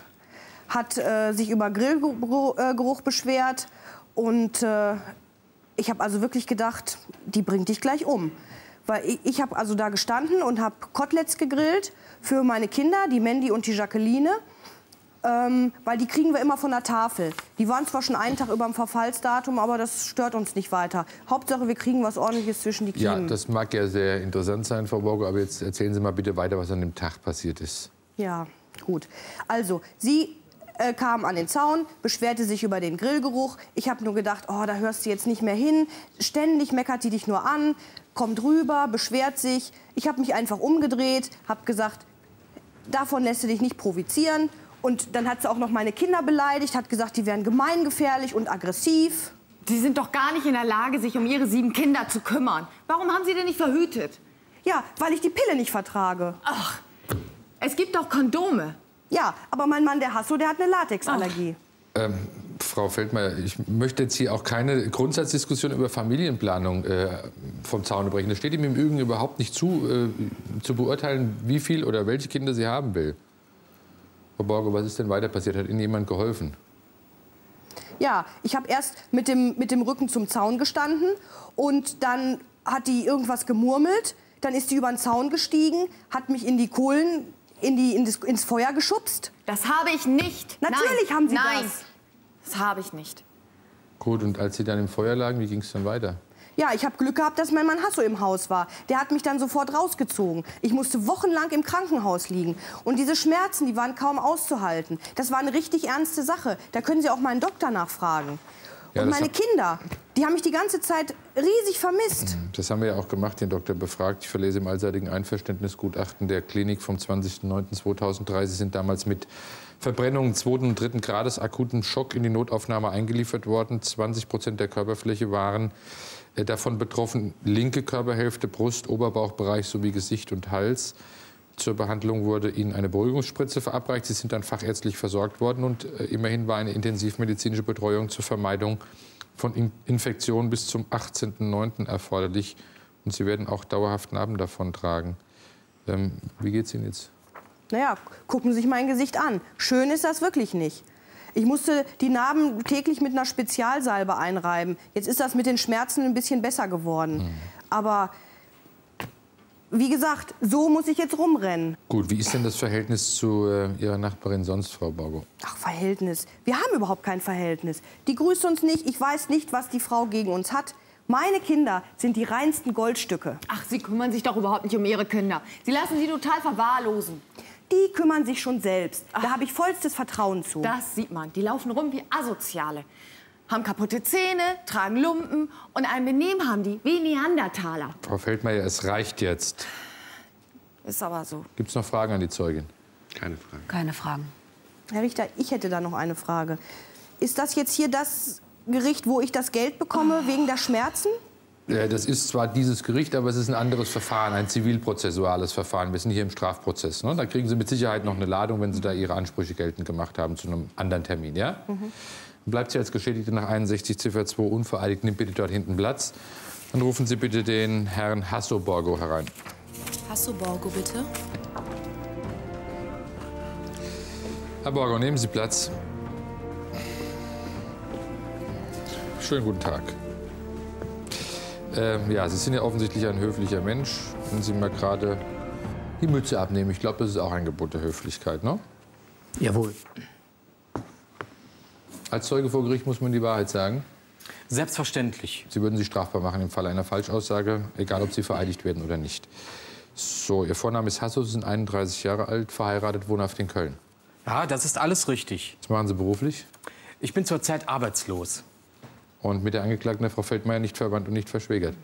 hat sich über Grillgeruch beschwert. Und ich habe also wirklich gedacht, die bringt dich gleich um. Weil ich habe also da gestanden und habe Koteletts gegrillt für meine Kinder, die Mandy und die Jacqueline. Weil die kriegen wir immer von der Tafel. Die waren zwar schon einen Tag über dem Verfallsdatum, aber das stört uns nicht weiter. Hauptsache, wir kriegen was Ordentliches zwischen die Kiemen. Ja, das mag ja sehr interessant sein, Frau Borgo, aber jetzt erzählen Sie mal bitte weiter, was an dem Tag passiert ist. Ja, gut. Also, Sie kam an den Zaun, beschwerte sich über den Grillgeruch. Ich habe nur gedacht, oh, da hörst du jetzt nicht mehr hin. Ständig meckert die dich nur an, kommt rüber, beschwert sich. Ich habe mich einfach umgedreht, habe gesagt, davon lässt du dich nicht provozieren. Und dann hat sie auch noch meine Kinder beleidigt, hat gesagt, die wären gemeingefährlich und aggressiv. Sie sind doch gar nicht in der Lage, sich um ihre 7 Kinder zu kümmern. Warum haben Sie denn nicht verhütet? Ja, weil ich die Pille nicht vertrage. Ach, es gibt doch Kondome. Ja, aber mein Mann, der Hasso, der hat eine Latexallergie. Frau Feldmeier, ich möchte jetzt hier auch keine Grundsatzdiskussion über Familienplanung vom Zaun brechen. Das steht ihm im Übrigen überhaupt nicht zu, zu beurteilen, wie viel oder welche Kinder sie haben will. Frau Borgo, was ist denn weiter passiert? Hat Ihnen jemand geholfen? Ja, ich habe erst mit dem Rücken zum Zaun gestanden und dann hat die irgendwas gemurmelt. Dann ist die über den Zaun gestiegen, hat mich in die Kohlen ins Feuer geschubst? Das habe ich nicht. Natürlich haben Sie das. Nein, das habe ich nicht. Gut, und als Sie dann im Feuer lagen, wie ging es dann weiter? Ja, ich habe Glück gehabt, dass mein Mann Hasso im Haus war. Der hat mich dann sofort rausgezogen. Ich musste wochenlang im Krankenhaus liegen. Und diese Schmerzen, die waren kaum auszuhalten. Das war eine richtig ernste Sache. Da können Sie auch meinen Doktor nachfragen. Ja, und meine Kinder, die haben mich die ganze Zeit riesig vermisst. Das haben wir ja auch gemacht, den Doktor befragt. Ich verlese im allseitigen Einverständnisgutachten der Klinik vom 20.09.2003. Sie sind damals mit Verbrennungen 2. und 3. Grades, akutem Schock in die Notaufnahme eingeliefert worden. 20% der Körperfläche waren davon betroffen. Linke Körperhälfte, Brust, Oberbauchbereich sowie Gesicht und Hals. Zur Behandlung wurde Ihnen eine Beruhigungsspritze verabreicht. Sie sind dann fachärztlich versorgt worden und immerhin war eine intensivmedizinische Betreuung zur Vermeidung von Infektionen bis zum 18.09. erforderlich. Und Sie werden auch dauerhaft Narben davon tragen. Wie geht's Ihnen jetzt? Naja, gucken Sie sich mein Gesicht an. Schön ist das wirklich nicht. Ich musste die Narben täglich mit einer Spezialsalbe einreiben. Jetzt ist das mit den Schmerzen ein bisschen besser geworden. Mhm. Aber wie gesagt, so muss ich jetzt rumrennen. Gut, wie ist denn das Verhältnis zu Ihrer Nachbarin sonst, Frau Borgo? Ach, Verhältnis. Wir haben überhaupt kein Verhältnis. Die grüßt uns nicht. Ich weiß nicht, was die Frau gegen uns hat. Meine Kinder sind die reinsten Goldstücke. Ach, Sie kümmern sich doch überhaupt nicht um Ihre Kinder. Sie lassen sie total verwahrlosen. Die kümmern sich schon selbst. Ach, da habe ich vollstes Vertrauen zu. Das sieht man. Die laufen rum wie Asoziale. Haben kaputte Zähne, tragen Lumpen und ein Benehmen haben die wie Neandertaler. Frau Feldmeier, es reicht jetzt. Ist aber so. Gibt es noch Fragen an die Zeugin? Keine Fragen. Keine Fragen. Herr Richter, ich hätte da noch eine Frage. Ist das jetzt hier das Gericht, wo ich das Geld bekomme wegen der Schmerzen? Ja, das ist zwar dieses Gericht, aber es ist ein anderes Verfahren, ein zivilprozessuales Verfahren. Wir sind hier im Strafprozess. Ne? Da kriegen Sie mit Sicherheit noch eine Ladung, wenn Sie da Ihre Ansprüche geltend gemacht haben zu einem anderen Termin. Ja? Mhm. Bleibt Sie als Geschädigte nach 61 Ziffer 2 unvereidigt. Nimmt bitte dort hinten Platz. Dann rufen Sie bitte den Herrn Hasso Borgo herein. Hasso Borgo, bitte. Herr Borgo, nehmen Sie Platz. Schönen guten Tag. Ja, Sie sind ja offensichtlich ein höflicher Mensch. Wenn Sie mal gerade die Mütze abnehmen. Ich glaube, das ist auch ein Gebot der Höflichkeit, ne? Jawohl. Als Zeuge vor Gericht muss man die Wahrheit sagen? Selbstverständlich. Sie würden sich strafbar machen im Fall einer Falschaussage, egal ob Sie vereidigt werden oder nicht. So, Ihr Vorname ist Hasso, Sie sind 31 Jahre alt, verheiratet, wohnhaft in Köln. Ja, das ist alles richtig. Was machen Sie beruflich? Ich bin zurzeit arbeitslos. Und mit der Angeklagten, der Frau Feldmeier, nicht verwandt und nicht verschwägert?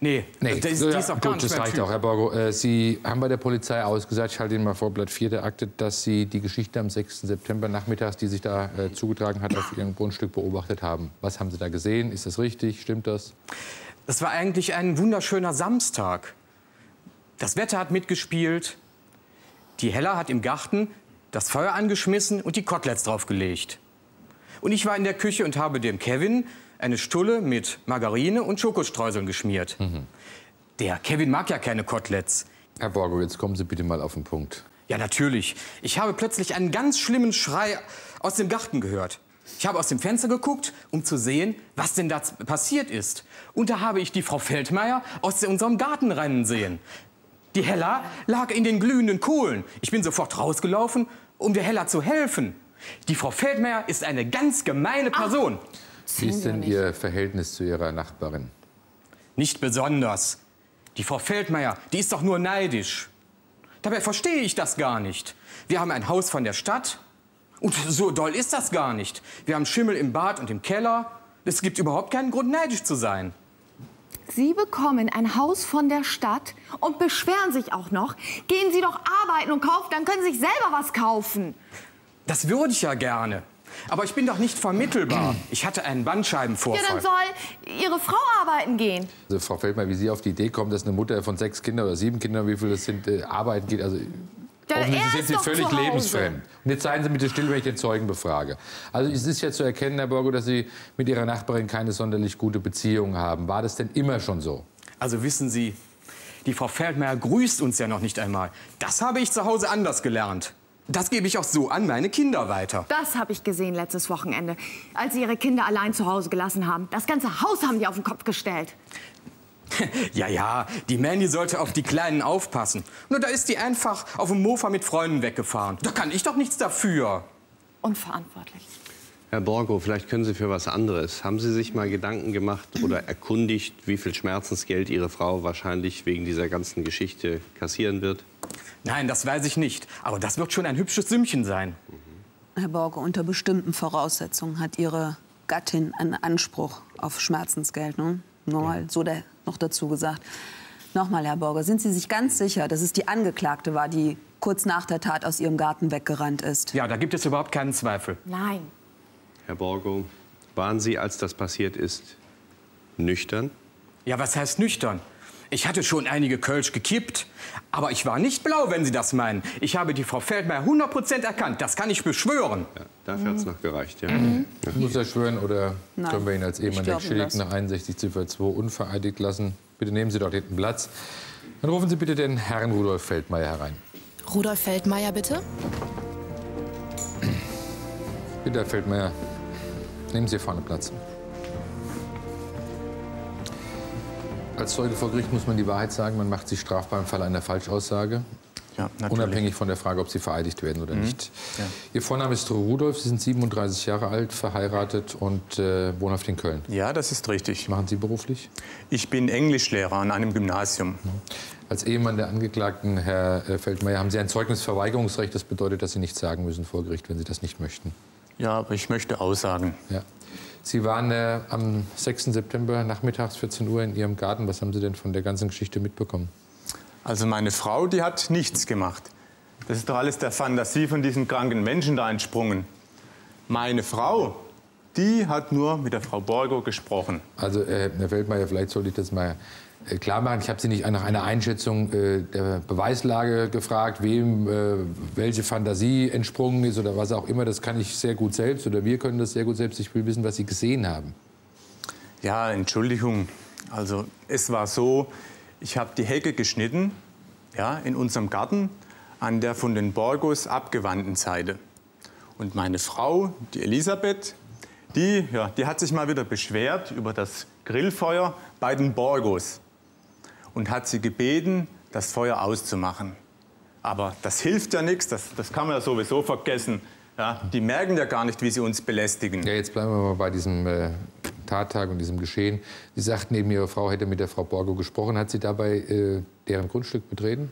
Nee, nee. Die ist auch gar nicht. Das reicht auch, Herr Borgo. Sie haben bei der Polizei ausgesagt, ich halte Ihnen mal vor, Blatt 4 der Akte, dass Sie die Geschichte am 6. September nachmittags, die sich da zugetragen hat, auf Ihrem Grundstück beobachtet haben. Was haben Sie da gesehen? Ist das richtig? Stimmt das? Das war eigentlich ein wunderschöner Samstag. Das Wetter hat mitgespielt. Die Hella hat im Garten das Feuer angeschmissen und die Koteletts draufgelegt. Und ich war in der Küche und habe dem Kevin eine Stulle mit Margarine und Schokostreuseln geschmiert. Mhm. Der Kevin mag ja keine Koteletts. Herr Borgo, jetzt kommen Sie bitte mal auf den Punkt. Ja, natürlich. Ich habe plötzlich einen ganz schlimmen Schrei aus dem Garten gehört. Ich habe aus dem Fenster geguckt, um zu sehen, was denn da passiert ist. Und da habe ich die Frau Feldmeier aus unserem Garten rennen sehen. Die Hella lag in den glühenden Kohlen. Ich bin sofort rausgelaufen, um der Hella zu helfen. Die Frau Feldmeier ist eine ganz gemeine Person. Ach. Wie ist denn Ihr Verhältnis zu Ihrer Nachbarin? Nicht besonders. Die Frau Feldmeier, die ist doch nur neidisch. Dabei verstehe ich das gar nicht. Wir haben ein Haus von der Stadt und so doll ist das gar nicht. Wir haben Schimmel im Bad und im Keller. Es gibt überhaupt keinen Grund, neidisch zu sein. Sie bekommen ein Haus von der Stadt und beschweren sich auch noch. Gehen Sie doch arbeiten und kaufen, dann können Sie sich selber was kaufen. Das würde ich ja gerne. Aber ich bin doch nicht vermittelbar. Ich hatte einen Bandscheibenvorfall. Ja, dann soll Ihre Frau arbeiten gehen. Also, Frau Feldmeier, wie Sie auf die Idee kommen, dass eine Mutter von 6 Kindern oder 7 Kindern, wie viele das sind, arbeiten geht, also sind Sie völlig lebensfremd. Und jetzt seien Sie bitte still, wenn ich den Zeugen befrage. Also es ist ja zu erkennen, Herr Borgo, dass Sie mit Ihrer Nachbarin keine sonderlich gute Beziehung haben. War das denn immer schon so? Also wissen Sie, die Frau Feldmeier grüßt uns ja noch nicht einmal. Das habe ich zu Hause anders gelernt. Das gebe ich auch so an meine Kinder weiter. Das habe ich gesehen letztes Wochenende, als Sie Ihre Kinder allein zu Hause gelassen haben. Das ganze Haus haben die auf den Kopf gestellt. Ja, ja, die Mandy sollte auf die Kleinen aufpassen. Nur da ist die einfach auf dem Mofa mit Freunden weggefahren. Da kann ich doch nichts dafür. Unverantwortlich. Herr Borgo, vielleicht können Sie für was anderes. Haben Sie sich mal Gedanken gemacht oder erkundigt, wie viel Schmerzensgeld Ihre Frau wahrscheinlich wegen dieser ganzen Geschichte kassieren wird? Nein, das weiß ich nicht. Aber das wird schon ein hübsches Sümmchen sein. Mhm. Herr Borgo, unter bestimmten Voraussetzungen hat Ihre Gattin einen Anspruch auf Schmerzensgeld. Ne? Normal, ja. So noch dazu gesagt. Nochmal, Herr Borgo, sind Sie sich ganz sicher, dass es die Angeklagte war, die kurz nach der Tat aus Ihrem Garten weggerannt ist? Ja, da gibt es überhaupt keinen Zweifel. Nein. Herr Borgo, waren Sie, als das passiert ist, nüchtern? Ja, was heißt nüchtern? Ich hatte schon einige Kölsch gekippt, aber ich war nicht blau, wenn Sie das meinen. Ich habe die Frau Feldmeier 100% erkannt, das kann ich beschwören. Ja, dafür hat es noch gereicht, ja. Ja. Muss er schwören oder nein, können wir ihn als Ehemann der Geschädigten nach 61 Ziffer 2 unvereidigt lassen? Bitte nehmen Sie dort hinten Platz. Dann rufen Sie bitte den Herrn Rudolf Feldmeier herein. Rudolf Feldmeier, bitte. Bitte, Herr Feldmeier. Nehmen Sie hier vorne Platz. Als Zeuge vor Gericht muss man die Wahrheit sagen. Man macht sich strafbar im Fall einer Falschaussage. Ja, unabhängig von der Frage, ob Sie vereidigt werden oder nicht. Ja. Ihr Vorname ist Rudolf. Sie sind 37 Jahre alt, verheiratet und wohnhaft in Köln. Ja, das ist richtig. Machen Sie beruflich? Ich bin Englischlehrer an einem Gymnasium. Ja. Als Ehemann der Angeklagten, Herr Feldmeier, haben Sie ein Zeugnisverweigerungsrecht. Das bedeutet, dass Sie nichts sagen müssen vor Gericht, wenn Sie das nicht möchten. Ja, aber ich möchte aussagen. Ja. Sie waren am 6. September nachmittags 14 Uhr in Ihrem Garten. Was haben Sie denn von der ganzen Geschichte mitbekommen? Also meine Frau, die hat nichts gemacht. Das ist doch alles der Fantasie von diesen kranken Menschen da entsprungen. Meine Frau, die hat nur mit der Frau Borgo gesprochen. Also, Herr Feldmeier, vielleicht sollte ich das mal klar machen. Ich habe Sie nicht nach einer Einschätzung der Beweislage gefragt, wem welche Fantasie entsprungen ist oder was auch immer. Das kann ich sehr gut selbst oder wir können das sehr gut selbst. Ich will wissen, was Sie gesehen haben. Ja, Entschuldigung. Also es war so, ich habe die Hecke geschnitten, ja, in unserem Garten an der von den Borgos abgewandten Seite. Und meine Frau, die Elisabeth, die hat sich mal wieder beschwert über das Grillfeuer bei den Borgos. Und hat sie gebeten, das Feuer auszumachen. Aber das hilft ja nichts, das kann man ja sowieso vergessen. Ja, die merken ja gar nicht, wie sie uns belästigen. Ja, jetzt bleiben wir mal bei diesem Tattag und diesem Geschehen. Sie sagten eben, Ihre Frau hätte mit der Frau Borgo gesprochen. Hat sie dabei deren Grundstück betreten?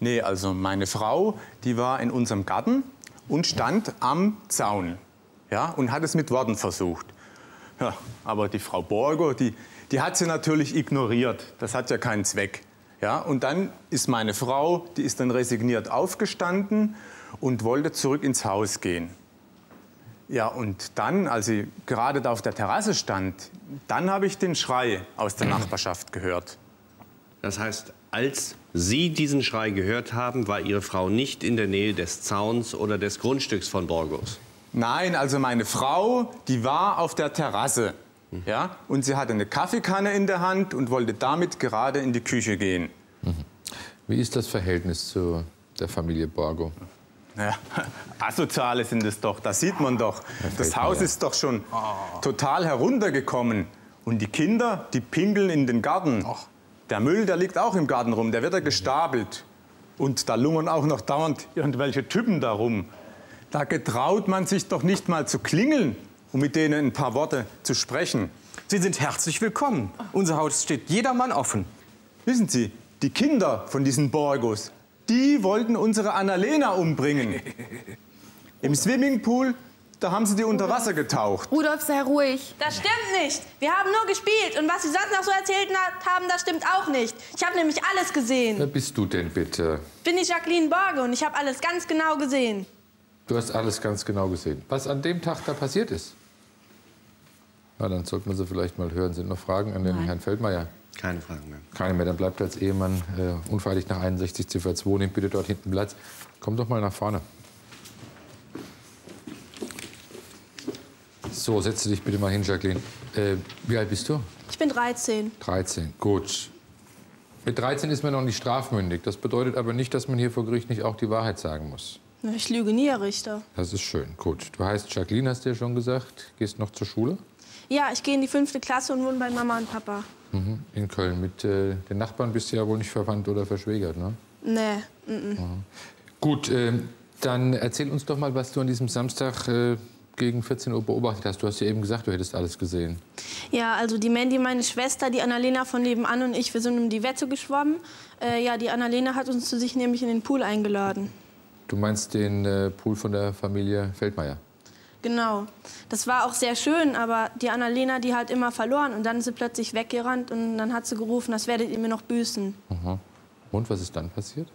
Nee, also meine Frau, die war in unserem Garten und stand am Zaun. Ja, und hat es mit Worten versucht. Ja, aber die Frau Borgo, die hat sie natürlich ignoriert. Das hat ja keinen Zweck. Ja, und dann ist meine Frau, die ist dann resigniert aufgestanden und wollte zurück ins Haus gehen. Ja, und dann, als sie gerade da auf der Terrasse stand, dann habe ich den Schrei aus der Nachbarschaft gehört. Das heißt, als Sie diesen Schrei gehört haben, war Ihre Frau nicht in der Nähe des Zauns oder des Grundstücks von Borgos? Nein, also meine Frau, die war auf der Terrasse. Ja, und sie hatte eine Kaffeekanne in der Hand und wollte damit gerade in die Küche gehen. Wie ist das Verhältnis zu der Familie Borgo? Ja, asoziale sind es doch, das sieht man doch. Das Haus ist doch schon total heruntergekommen. Und die Kinder, die pinkeln in den Garten. Der Müll, der liegt auch im Garten rum, der wird da gestapelt. Und da lungern auch noch dauernd irgendwelche Typen da rum. Da getraut man sich doch nicht mal zu klingeln, um mit denen ein paar Worte zu sprechen. Sie sind herzlich willkommen. Unser Haus steht jedermann offen. Wissen Sie, die Kinder von diesen Borgos, die wollten unsere Annalena umbringen. Im Swimmingpool, da haben sie die unter Wasser getaucht. Rudolf, sei ruhig. Das stimmt nicht. Wir haben nur gespielt. Und was Sie sonst noch so erzählt haben, das stimmt auch nicht. Ich habe nämlich alles gesehen. Wer bist du denn bitte? Bin ich Jacqueline Borgo und ich habe alles ganz genau gesehen. Du hast alles ganz genau gesehen. Was an dem Tag da passiert ist? Na, dann sollten wir sie vielleicht mal hören. Sind noch Fragen an den Herrn Feldmeier? Keine Fragen mehr. Keine mehr. Dann bleibt als Ehemann unvereidigt nach 61 Ziffer 2. Nehmt bitte dort hinten Platz. Kommt doch mal nach vorne. So, setze dich bitte mal hin, Jacqueline. Wie alt bist du? Ich bin 13. 13, gut. Mit 13 ist man noch nicht strafmündig. Das bedeutet aber nicht, dass man hier vor Gericht nicht auch die Wahrheit sagen muss. Ich lüge nie, Herr Richter. Das ist schön. Gut. Du heißt Jacqueline, hast du ja schon gesagt. Gehst noch zur Schule? Ja, ich gehe in die 5. Klasse und wohne bei Mama und Papa. Mhm. In Köln. Mit den Nachbarn bist du ja wohl nicht verwandt oder verschwägert, ne? Nee. Mhm. Gut, dann erzähl uns doch mal, was du an diesem Samstag gegen 14 Uhr beobachtet hast. Du hast ja eben gesagt, du hättest alles gesehen. Ja, also die Mandy, meine Schwester, die Annalena von nebenan und ich, wir sind um die Wette geschwommen. Ja, die Annalena hat uns zu sich nämlich in den Pool eingeladen. Du meinst den Pool von der Familie Feldmeier? Genau. Das war auch sehr schön, aber die Annalena, die hat immer verloren. Und dann ist sie plötzlich weggerannt und dann hat sie gerufen, das werdet ihr mir noch büßen. Aha. Und was ist dann passiert?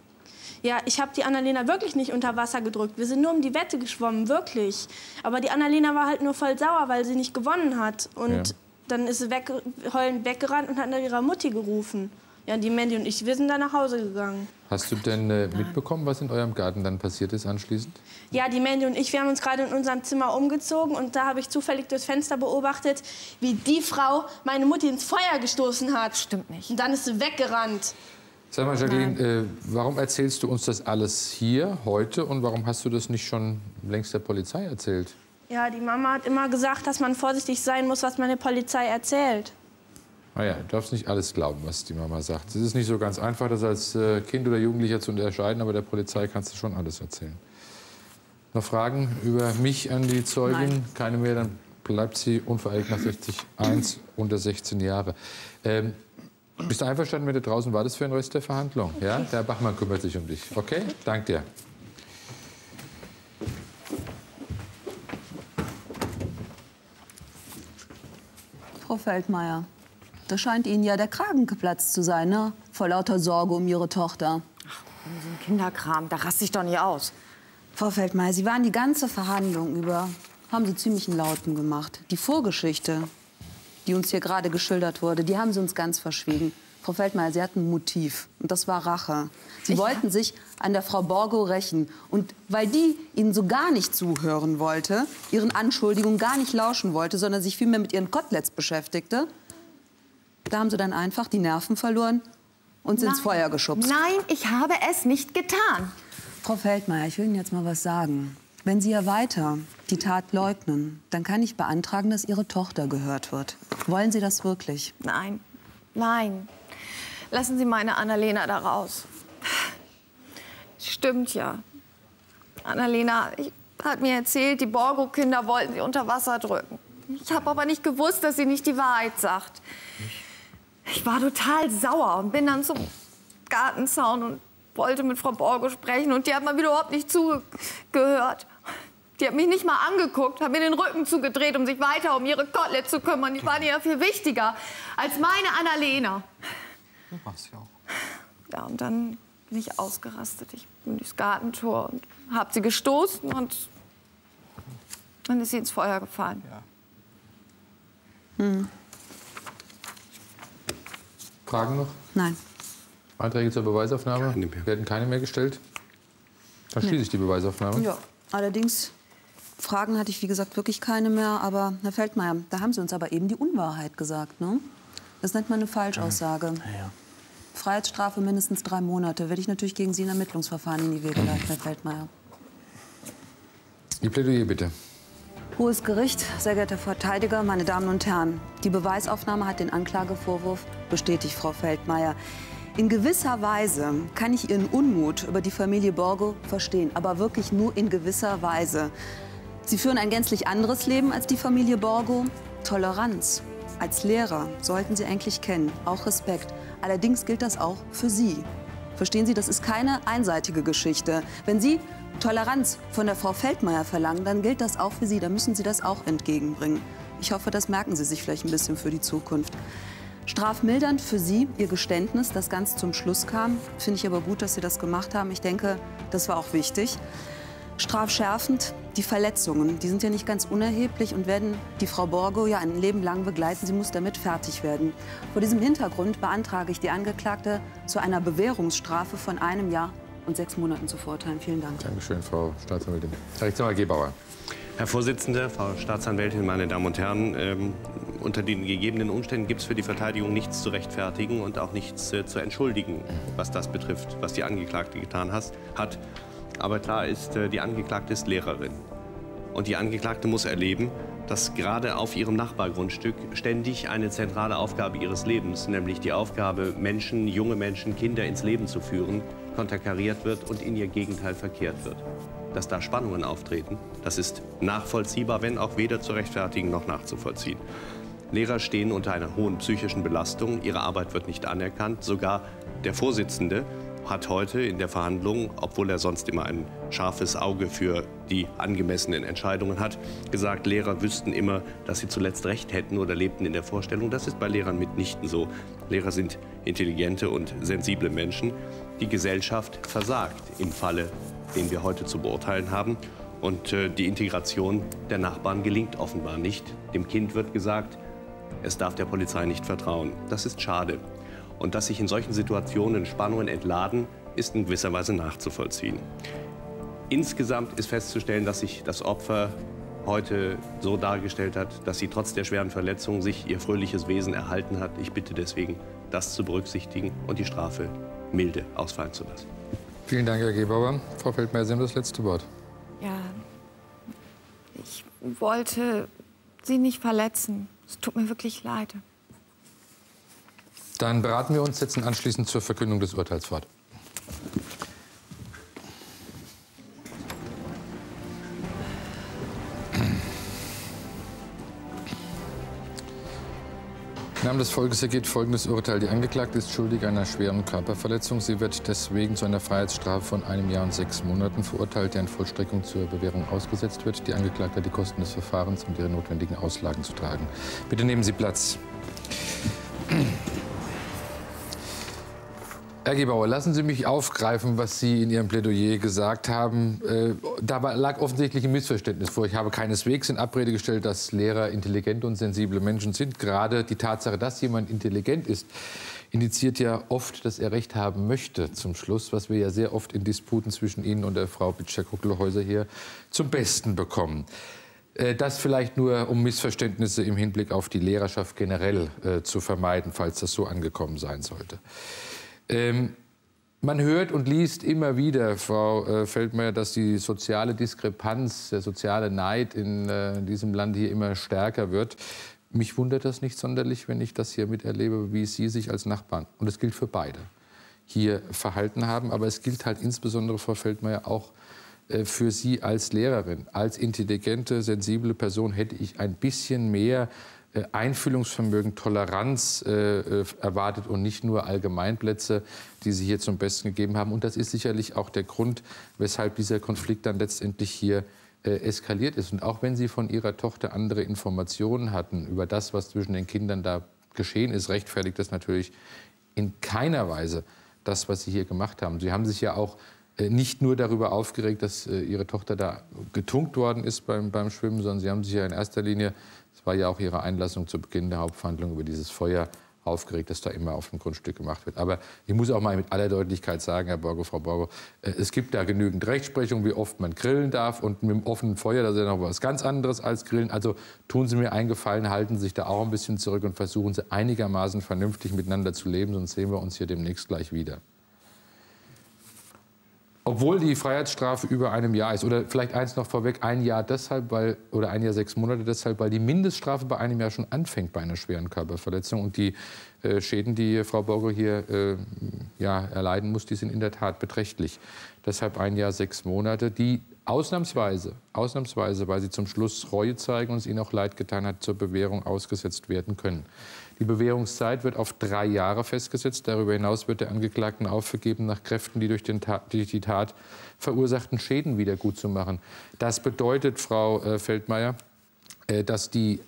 Ja, ich habe die Annalena wirklich nicht unter Wasser gedrückt. Wir sind nur um die Wette geschwommen, wirklich. Aber die Annalena war halt nur voll sauer, weil sie nicht gewonnen hat. Und ja, dann ist sie heulend weggerannt und hat nach ihrer Mutti gerufen. Ja, die Mandy und ich, wir sind dann nach Hause gegangen. Hast du denn mitbekommen, was in eurem Garten dann passiert ist anschließend? Ja, die Mandy und ich, wir haben uns gerade in unserem Zimmer umgezogen. Und da habe ich zufällig durchs Fenster beobachtet, wie die Frau meine Mutti ins Feuer gestoßen hat. Stimmt nicht. Und dann ist sie weggerannt. Sag mal, Jacqueline, warum erzählst du uns das alles hier, heute? Und warum hast du das nicht schon längst der Polizei erzählt? Ja, die Mama hat immer gesagt, dass man vorsichtig sein muss, was man der Polizei erzählt. Naja, du darfst nicht alles glauben, was die Mama sagt. Es ist nicht so ganz einfach, das als Kind oder Jugendlicher zu unterscheiden. Aber der Polizei kannst du schon alles erzählen. Noch Fragen über mich an die Zeugin? Nein. Keine mehr, dann bleibt sie unvereilt nach 60.1 unter 16 Jahre. Bist du einverstanden mit dir draußen? War das für den Rest der Verhandlung? Ja? Der Herr Bachmann kümmert sich um dich. Okay? Dank dir. Frau Feldmeier, da scheint Ihnen ja der Kragen geplatzt zu sein, ne? Vor lauter Sorge um Ihre Tochter. Ach, so ein Kinderkram, da raste ich doch nicht aus. Frau Feldmeier, Sie waren die ganze Verhandlung über, haben Sie ziemlich einen Lauten gemacht. Die Vorgeschichte, die uns hier gerade geschildert wurde, die haben Sie uns ganz verschwiegen. Frau Feldmeier, Sie hatten ein Motiv und das war Rache. Sie wollten sich an der Frau Borgo rächen. Und weil die Ihnen so gar nicht zuhören wollte, Ihren Anschuldigungen gar nicht lauschen wollte, sondern sich vielmehr mit Ihren Koteletts beschäftigte, da haben Sie dann einfach die Nerven verloren und sind ins Feuer geschubst. Nein, ich habe es nicht getan. Frau Feldmeier, ich will Ihnen jetzt mal was sagen. Wenn Sie ja weiter die Tat leugnen, dann kann ich beantragen, dass Ihre Tochter gehört wird. Wollen Sie das wirklich? Nein, nein. Lassen Sie meine Annalena da raus. Stimmt ja. Annalena hat mir erzählt, die Borgo-Kinder wollten sie unter Wasser drücken. Ich habe aber nicht gewusst, dass sie nicht die Wahrheit sagt. Ich war total sauer und bin dann zum Gartenzaun und wollte mit Frau Borgo sprechen. Und die hat mir überhaupt nicht zugehört. Die hat mich nicht mal angeguckt, hat mir den Rücken zugedreht, um sich weiter um ihre Koteletts zu kümmern. Die waren ja viel wichtiger als meine Annalena. Du warst ja auch. Ja, und dann bin ich ausgerastet. Ich bin durchs Gartentor und hab sie gestoßen und dann ist sie ins Feuer gefallen. Ja. Hm. Fragen noch? Nein. Anträge zur Beweisaufnahme werden keine mehr gestellt. Dann schließe ich die Beweisaufnahme. Ja. Allerdings, Fragen hatte ich, wie gesagt, wirklich keine mehr. Aber, Herr Feldmeier, da haben Sie uns aber eben die Unwahrheit gesagt, ne? Das nennt man eine Falschaussage. Ja. Freiheitsstrafe mindestens 3 Monate. Werde ich natürlich gegen Sie ein Ermittlungsverfahren in die Wege leiten, Herr Feldmeier. Ihr Plädoyer bitte. Hohes Gericht, sehr geehrter Verteidiger, meine Damen und Herren. Die Beweisaufnahme hat den Anklagevorwurf bestätigt, Frau Feldmeier. In gewisser Weise kann ich Ihren Unmut über die Familie Borgo verstehen, aber wirklich nur in gewisser Weise. Sie führen ein gänzlich anderes Leben als die Familie Borgo. Toleranz als Lehrer sollten Sie eigentlich kennen, auch Respekt. Allerdings gilt das auch für Sie. Verstehen Sie, das ist keine einseitige Geschichte. Wenn Sie Toleranz von der Frau Feldmeier verlangen, dann gilt das auch für Sie. Da müssen Sie das auch entgegenbringen. Ich hoffe, das merken Sie sich vielleicht ein bisschen für die Zukunft. Strafmildernd für Sie, Ihr Geständnis, das ganz zum Schluss kam. Finde ich aber gut, dass Sie das gemacht haben. Ich denke, das war auch wichtig. Strafschärfend die Verletzungen. Die sind ja nicht ganz unerheblich und werden die Frau Borgo ja ein Leben lang begleiten. Sie muss damit fertig werden. Vor diesem Hintergrund beantrage ich die Angeklagte zu einer Bewährungsstrafe von 1 Jahr und 6 Monaten zu verurteilen. Vielen Dank. Dankeschön, Frau Staatsanwältin. Rechtsanwalt Gebauer. Herr Vorsitzender, Frau Staatsanwältin, meine Damen und Herren, unter den gegebenen Umständen gibt es für die Verteidigung nichts zu rechtfertigen und auch nichts zu entschuldigen, was das betrifft, was die Angeklagte getan hat. Aber klar ist, die Angeklagte ist Lehrerin. Und die Angeklagte muss erleben, dass gerade auf ihrem Nachbargrundstück ständig eine zentrale Aufgabe ihres Lebens, nämlich die Aufgabe, Menschen, junge Menschen, Kinder ins Leben zu führen, konterkariert wird und in ihr Gegenteil verkehrt wird. dass da Spannungen auftreten, das ist nachvollziehbar, wenn auch weder zu rechtfertigen noch nachzuvollziehen. Lehrer stehen unter einer hohen psychischen Belastung, ihre Arbeit wird nicht anerkannt. Sogar der Vorsitzende hat heute in der Verhandlung, obwohl er sonst immer ein scharfes Auge für die angemessenen Entscheidungen hat, gesagt, Lehrer wüssten immer, dass sie zuletzt recht hätten oder lebten in der Vorstellung. Das ist bei Lehrern mitnichten so. Lehrer sind intelligente und sensible Menschen. Die Gesellschaft versagt im Falle, den wir heute zu beurteilen haben. Und die Integration der Nachbarn gelingt offenbar nicht. Dem Kind wird gesagt, es darf der Polizei nicht vertrauen. Das ist schade. Und dass sich in solchen Situationen Spannungen entladen, ist in gewisser Weise nachzuvollziehen. Insgesamt ist festzustellen, dass sich das Opfer heute so dargestellt hat, dass sie trotz der schweren Verletzung sich ihr fröhliches Wesen erhalten hat. Ich bitte deswegen, das zu berücksichtigen und die Strafe milde ausfallen zu lassen. Vielen Dank, Herr Gebauer. Frau Feldmeier, Sie haben das letzte Wort. Ja, ich wollte Sie nicht verletzen. Es tut mir wirklich leid. Dann beraten wir uns, setzen anschließend zur Verkündung des Urteils fort. Im Namen des Volkes ergeht folgendes Urteil. Die Angeklagte ist schuldig einer schweren Körperverletzung. Sie wird deswegen zu einer Freiheitsstrafe von 1 Jahr und 6 Monaten verurteilt, deren Vollstreckung zur Bewährung ausgesetzt wird. Die Angeklagte hat die Kosten des Verfahrens und ihre notwendigen Auslagen zu tragen. Bitte nehmen Sie Platz. Herr Gebauer, lassen Sie mich aufgreifen, was Sie in Ihrem Plädoyer gesagt haben. Da lag offensichtlich ein Missverständnis vor. Ich habe keineswegs in Abrede gestellt, dass Lehrer intelligente und sensible Menschen sind. Gerade die Tatsache, dass jemand intelligent ist, indiziert ja oft, dass er Recht haben möchte zum Schluss, was wir ja sehr oft in Disputen zwischen Ihnen und der Frau Bichar Kucklohäuser hier zum Besten bekommen. Das vielleicht nur, um Missverständnisse im Hinblick auf die Lehrerschaft generell zu vermeiden, falls das so angekommen sein sollte. Man hört und liest immer wieder, Frau Feldmeier, dass die soziale Diskrepanz, der soziale Neid in diesem Land hier immer stärker wird. Mich wundert das nicht sonderlich, wenn ich das hier miterlebe, wie Sie sich als Nachbarn, und das gilt für beide, hier verhalten haben. Aber es gilt halt insbesondere, Frau Feldmeier, auch für Sie als Lehrerin. Als intelligente, sensible Person hätte ich ein bisschen mehr Einfühlungsvermögen, Toleranz erwartet und nicht nur Allgemeinplätze, die Sie hier zum Besten gegeben haben. Und das ist sicherlich auch der Grund, weshalb dieser Konflikt dann letztendlich hier eskaliert ist. Und auch wenn Sie von Ihrer Tochter andere Informationen hatten über das, was zwischen den Kindern da geschehen ist, rechtfertigt das natürlich in keiner Weise das, was Sie hier gemacht haben. Sie haben sich ja auch nicht nur darüber aufgeregt, dass Ihre Tochter da getunkt worden ist beim Schwimmen, sondern Sie haben sich ja in erster Linie, es war ja auch Ihre Einlassung zu Beginn der Hauptverhandlung, über dieses Feuer aufgeregt, das da immer auf dem Grundstück gemacht wird. Aber ich muss auch mal mit aller Deutlichkeit sagen, Herr Borgo, Frau Borgo, es gibt da genügend Rechtsprechung, wie oft man grillen darf. Und mit dem offenen Feuer, das ist ja noch was ganz anderes als grillen. Also tun Sie mir einen Gefallen, halten Sie sich da auch ein bisschen zurück und versuchen Sie einigermaßen vernünftig miteinander zu leben, sonst sehen wir uns hier demnächst gleich wieder. Obwohl die Freiheitsstrafe über 1 Jahr ist, oder vielleicht eins noch vorweg, 1 Jahr deshalb, weil, oder 1 Jahr 6 Monate deshalb, weil die Mindeststrafe bei 1 Jahr schon anfängt bei einer schweren Körperverletzung. Und die Schäden, die Frau Borgo hier erleiden muss, die sind in der Tat beträchtlich. Deshalb 1 Jahr 6 Monate, die ausnahmsweise, weil sie zum Schluss Reue zeigen und es ihnen auch leid getan hat, zur Bewährung ausgesetzt werden können. Die Bewährungszeit wird auf 3 Jahre festgesetzt. Darüber hinaus wird der Angeklagten aufgegeben, nach Kräften die durch die Tat verursachten Schäden wiedergutzumachen. Das bedeutet, Frau Feldmeier, dass die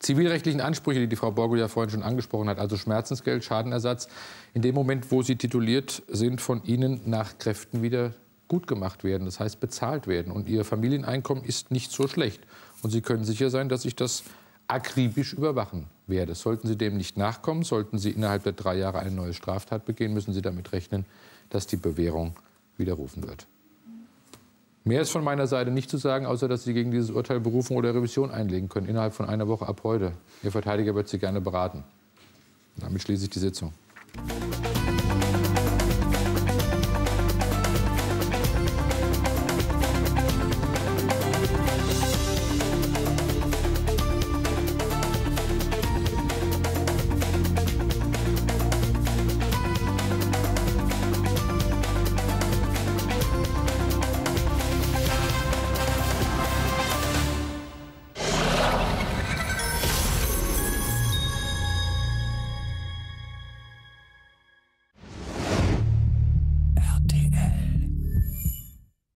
zivilrechtlichen Ansprüche, die Frau Borgo ja vorhin schon angesprochen hat, also Schmerzensgeld, Schadenersatz, in dem Moment, wo sie tituliert sind, von Ihnen nach Kräften wieder gut gemacht werden, das heißt bezahlt werden. Und Ihr Familieneinkommen ist nicht so schlecht. Und Sie können sicher sein, dass ich das akribisch überwachen werde. Sollten Sie dem nicht nachkommen, sollten Sie innerhalb der 3 Jahre eine neue Straftat begehen, müssen Sie damit rechnen, dass die Bewährung widerrufen wird. Mehr ist von meiner Seite nicht zu sagen, außer dass Sie gegen dieses Urteil Berufung oder Revision einlegen können, innerhalb von 1 Woche ab heute. Ihr Verteidiger wird Sie gerne beraten. Damit schließe ich die Sitzung.